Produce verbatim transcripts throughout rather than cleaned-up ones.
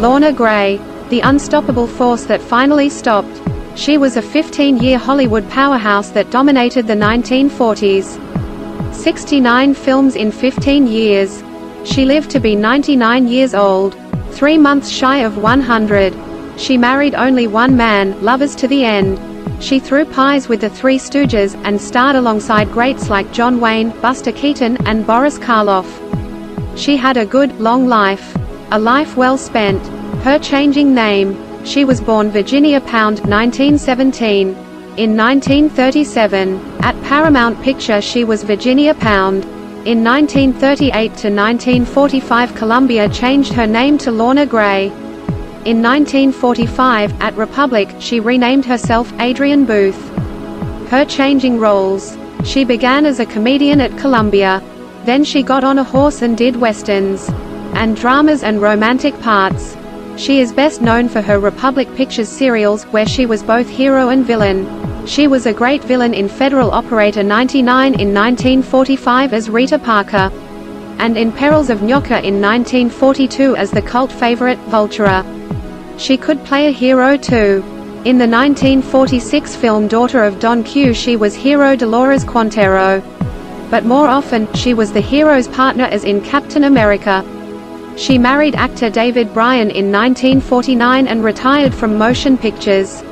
Lorna Gray, the unstoppable force that finally stopped. She was a fifteen-year Hollywood powerhouse that dominated the nineteen forties. sixty-nine films in fifteen years. She lived to be ninety-nine years old, three months shy of one hundred. She married only one man, lovers to the end. She threw pies with the Three Stooges, and starred alongside greats like John Wayne, Buster Keaton, and Boris Karloff. She had a good, long life. A life well spent. Her changing name. She was born Virginia Pound, nineteen seventeen. In nineteen thirty-seven, at Paramount Picture she was Virginia Pound. In nineteen thirty-eight to nineteen forty-five Columbia changed her name to Lorna Gray. In nineteen forty-five, at Republic, she renamed herself Adrian Booth. Her changing roles. She began as a comedian at Columbia. Then she got on a horse and did westerns and dramas and romantic parts. She is best known for her Republic Pictures serials, where she was both hero and villain. She was a great villain in Federal Operator ninety-nine in nineteen forty-five as Rita Parker, and in Perils of Nyoka in nineteen forty-two as the cult favorite, Vultura. She could play a hero too. In the nineteen forty-six film Daughter of Don Q she was hero Dolores Quantero. But more often, she was the hero's partner as in Captain America. She married actor David Brian in nineteen forty-nine and retired from motion pictures.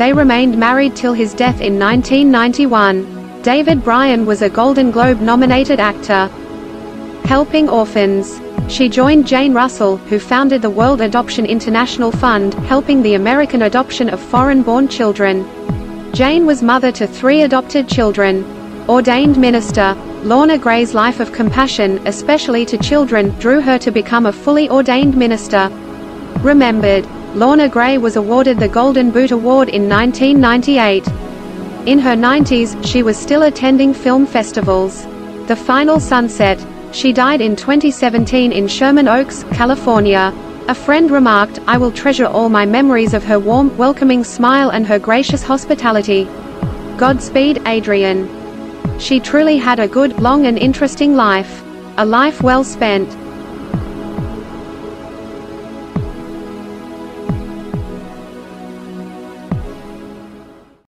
They remained married till his death in nineteen ninety-one. David Brian was a Golden Globe-nominated actor. Helping orphans. She joined Jane Russell, who founded the World Adoption International Fund, helping the American adoption of foreign-born children. Jane was mother to three adopted children. Ordained minister. Lorna Gray's life of compassion, especially to children, drew her to become a fully ordained minister. Remembered. Lorna Gray was awarded the Golden Boot Award in nineteen ninety-eight. In her nineties, she was still attending film festivals. The Final Sunset. She died in twenty seventeen in Sherman Oaks, California. A friend remarked, "I will treasure all my memories of her warm, welcoming smile and her gracious hospitality. Godspeed, Adrian." She truly had a good, long and interesting life. A life well spent.